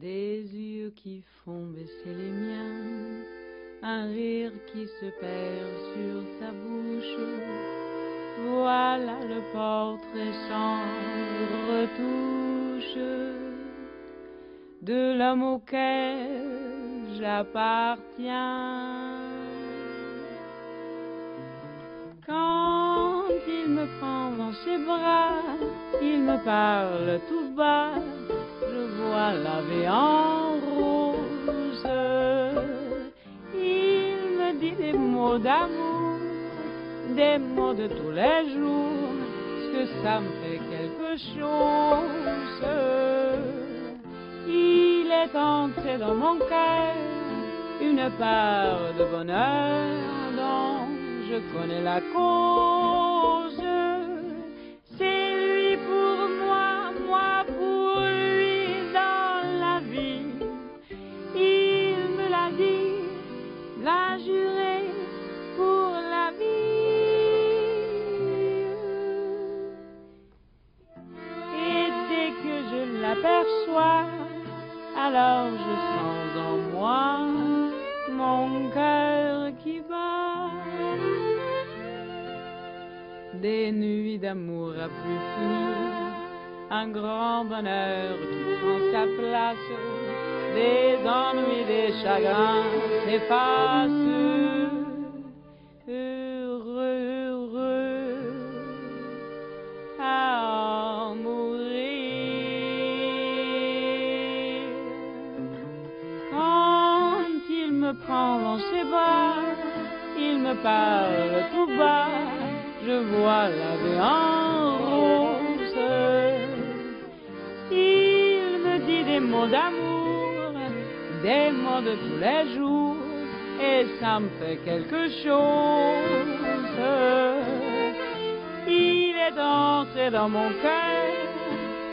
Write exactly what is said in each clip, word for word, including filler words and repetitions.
des yeux qui font baisser les miens, un rire qui se perd sur sa bouche, voilà le portrait sans retouche de l'homme auquel j'appartiens. Quand il me prend dans ses bras, il me parle tout bas, je vois la vie en rose. Il me dit des mots d'amour, des mots de tous les jours, que ça me fait quelque chose. Il est entré dans mon cœur, une part de bonheur dont je connais la cause. C'est lui pour moi, moi pour lui dans la vie. Il me l'a dit, l'a juré pour la vie. Et dès que je l'aperçois, alors je sens en moi mon cœur qui bat. Des nuits d'amour à plus finir, un grand bonheur qui prend sa place, des ennuis, des chagrins s'effacent. Heureux, heureux à en mourir. Quand il me prend dans ses bras, il me parle tout bas, je vois la vie en rose. Il me dit des mots d'amour, des mots de tous les jours, et ça me fait quelque chose. Il est entré dans mon cœur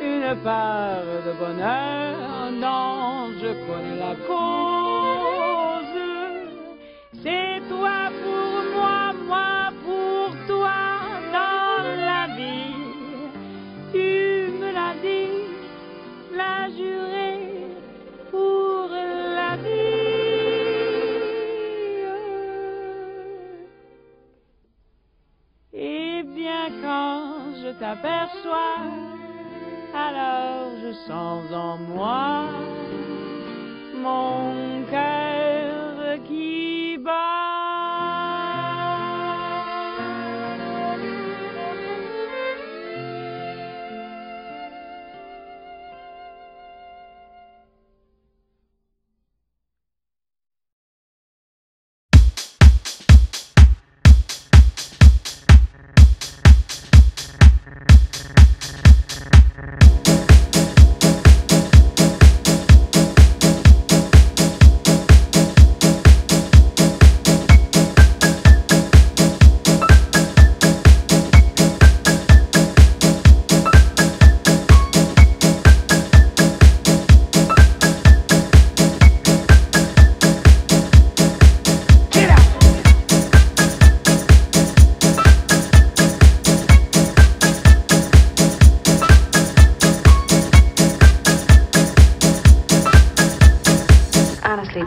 une part de bonheur dont je connais la cause. C'est toi pour moi, moi pour toi dans la vie. Tu me l'as dit, l'as juré pour la vie. Et bien quand je t'aperçois, alors je sens en moi mon cœur qui bat.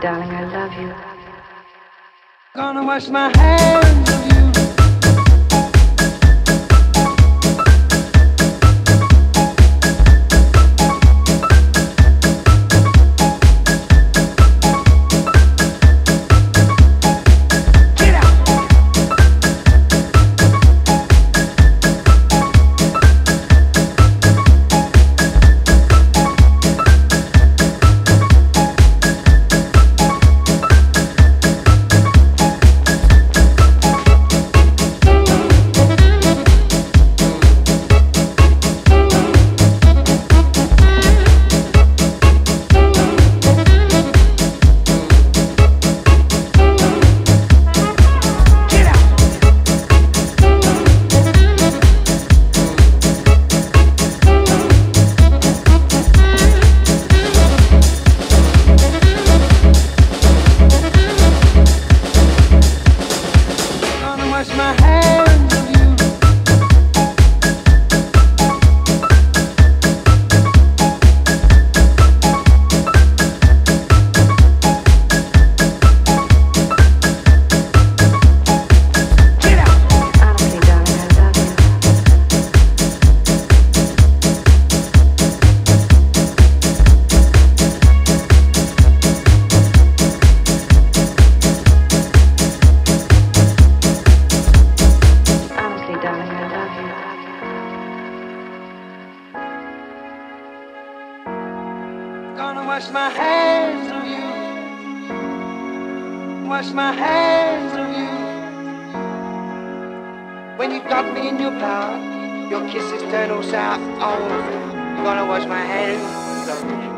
Darling, I love you. Gonna wash my hands of you. Gonna wash my hands of you. Wash my hands of you. When you got me in your power, your kisses turn all sour. Gonna wash my hands of you.